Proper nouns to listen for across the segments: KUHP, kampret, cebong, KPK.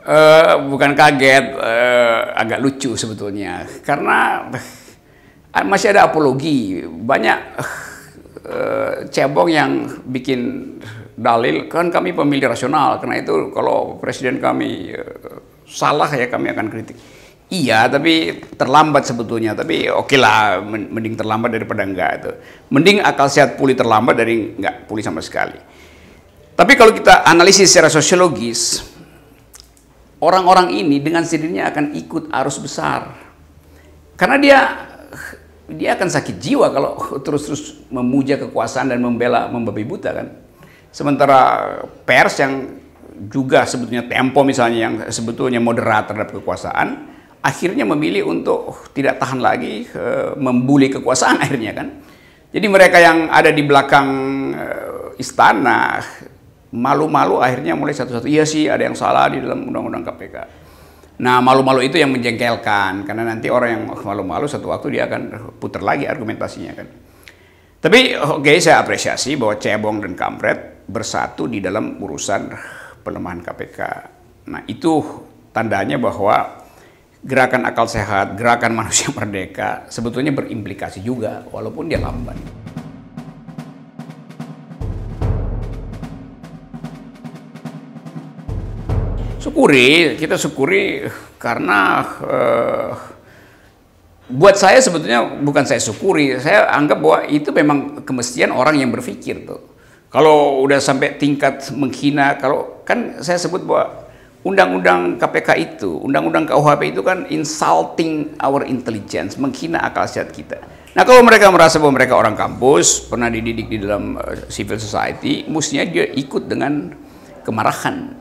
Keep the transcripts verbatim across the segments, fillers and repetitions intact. Uh, bukan kaget, uh, agak lucu sebetulnya, karena uh, masih ada apologi, banyak uh, cebong yang bikin dalil, kan kami pemilih rasional, karena itu kalau presiden kami uh, salah ya kami akan kritik. Iya, tapi terlambat sebetulnya, tapi oke lah, mending terlambat daripada enggak itu. Mending akal sehat pulih terlambat dari enggak pulih sama sekali. Tapi kalau kita analisis secara sosiologis, orang-orang ini dengan sendirinya akan ikut arus besar, karena dia dia akan sakit jiwa kalau terus-terus memuja kekuasaan dan membela membabi buta kan. Sementara pers yang juga sebetulnya Tempo misalnya yang sebetulnya moderat terhadap kekuasaan, akhirnya memilih untuk tidak tahan lagi e, membuli kekuasaan akhirnya kan. Jadi mereka yang ada di belakang e, istana malu-malu akhirnya mulai satu-satu, iya sih ada yang salah di dalam undang-undang K P K. Nah malu-malu itu yang menjengkelkan, karena nanti orang yang malu-malu satu waktu dia akan putar lagi argumentasinya kan. Tapi oke okay, saya apresiasi bahwa cebong dan kampret bersatu di dalam urusan pelemahan K P K. Nah itu tandanya bahwa gerakan akal sehat, gerakan manusia merdeka sebetulnya berimplikasi juga walaupun dia lambat. Syukuri, kita syukuri karena uh, buat saya sebetulnya bukan saya syukuri, saya anggap bahwa itu memang kemestian orang yang berpikir tuh. Kalau udah sampai tingkat menghina, kalau kan saya sebut bahwa undang-undang K P K itu, undang-undang K U H P itu kan insulting our intelligence, menghina akal sehat kita. Nah kalau mereka merasa bahwa mereka orang kampus, pernah dididik di dalam uh, civil society, mestinya dia ikut dengan kemarahan.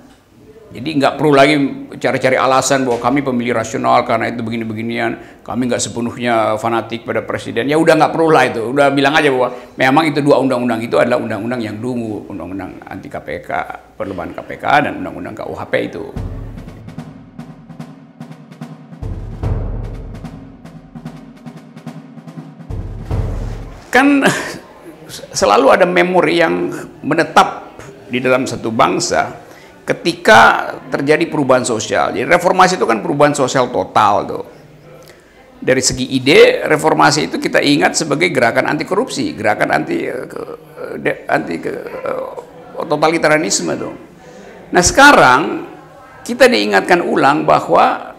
Jadi nggak perlu lagi cari-cari alasan bahwa kami pemilih rasional karena itu begini-beginian, kami nggak sepenuhnya fanatik pada presiden. Ya udah nggak perlu lah itu, udah bilang aja bahwa memang itu dua undang-undang itu adalah undang-undang yang dungu, undang-undang anti K P K, perlemahan K P K dan undang-undang K U H P itu. Kan selalu ada memori yang menetap di dalam satu bangsa ketika terjadi perubahan sosial. Jadi reformasi itu kan perubahan sosial total tuh. Dari segi ide, reformasi itu kita ingat sebagai gerakan anti korupsi, gerakan anti anti totalitarianisme tuh. Nah sekarang kita diingatkan ulang bahwa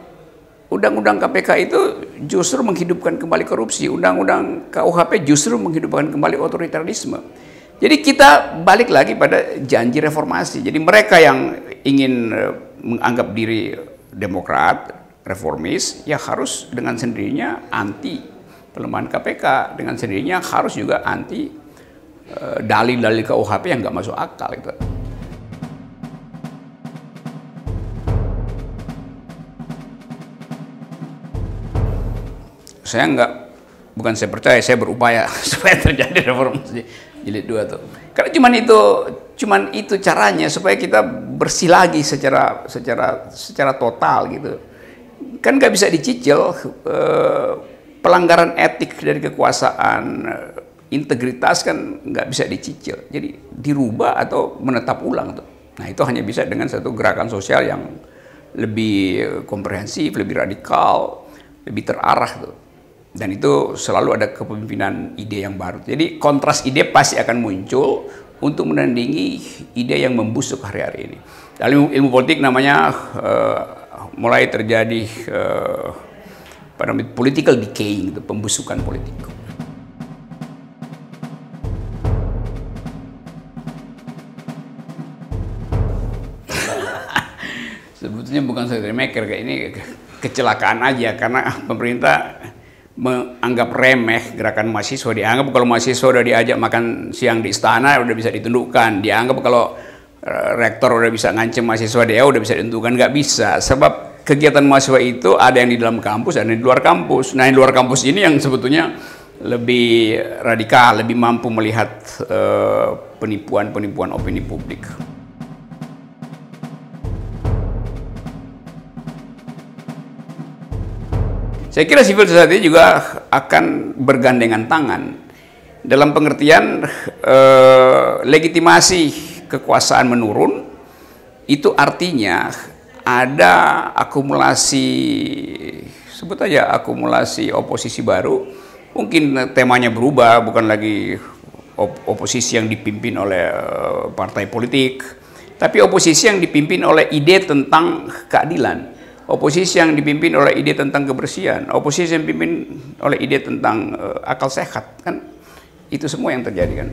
undang-undang K P K itu justru menghidupkan kembali korupsi, undang-undang K U H P justru menghidupkan kembali otoritarianisme. Jadi kita balik lagi pada janji reformasi. Jadi mereka yang ingin menganggap diri demokrat, reformis, ya harus dengan sendirinya anti pelemahan K P K, dengan sendirinya harus juga anti uh, dalil-dalil K U H P yang nggak masuk akal gitu. Saya nggak, bukan saya percaya, saya berupaya supaya terjadi reformasi jilid dua tuh. Karena cuman itu, cuman itu caranya supaya kita bersih lagi secara secara secara total gitu. Kan nggak bisa dicicil eh, pelanggaran etik dari kekuasaan, integritas kan nggak bisa dicicil. Jadi dirubah atau menetap ulang tuh. Nah itu hanya bisa dengan satu gerakan sosial yang lebih komprehensif, lebih radikal, lebih terarah tuh. Dan itu selalu ada kepemimpinan ide yang baru. Jadi kontras ide pasti akan muncul untuk menandingi ide yang membusuk hari-hari ini. Dalam ilmu politik namanya uh, mulai terjadi uh, apa namanya, political decaying, gitu, pembusukan politik. Sebetulnya bukan saya maker, kayak ini kecelakaan aja karena pemerintah menganggap remeh gerakan mahasiswa. Dianggap kalau mahasiswa udah diajak makan siang di istana udah bisa ditundukkan, dianggap kalau rektor udah bisa ngancem mahasiswa dia udah bisa ditundukkan. Nggak bisa, sebab kegiatan mahasiswa itu ada yang di dalam kampus, ada yang di luar kampus. Nah yang di luar kampus ini yang sebetulnya lebih radikal, lebih mampu melihat penipuan-penipuan uh, opini publik. Saya kira civil society juga akan bergandengan tangan dalam pengertian eh, legitimasi kekuasaan menurun. Itu artinya ada akumulasi, sebut aja akumulasi oposisi baru, mungkin temanya berubah, bukan lagi op oposisi yang dipimpin oleh partai politik, tapi oposisi yang dipimpin oleh ide tentang keadilan, oposisi yang dipimpin oleh ide tentang kebersihan, oposisi yang dipimpin oleh ide tentang uh, akal sehat, kan itu semua yang terjadi, kan.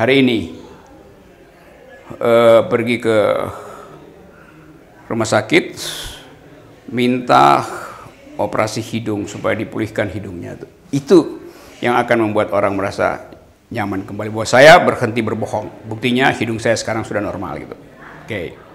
Hari ini uh, pergi ke rumah sakit, minta operasi hidung supaya dipulihkan hidungnya. Itu yang akan membuat orang merasa nyaman kembali bahwa saya berhenti berbohong. Buktinya hidung saya sekarang sudah normal gitu. Oke. Okay.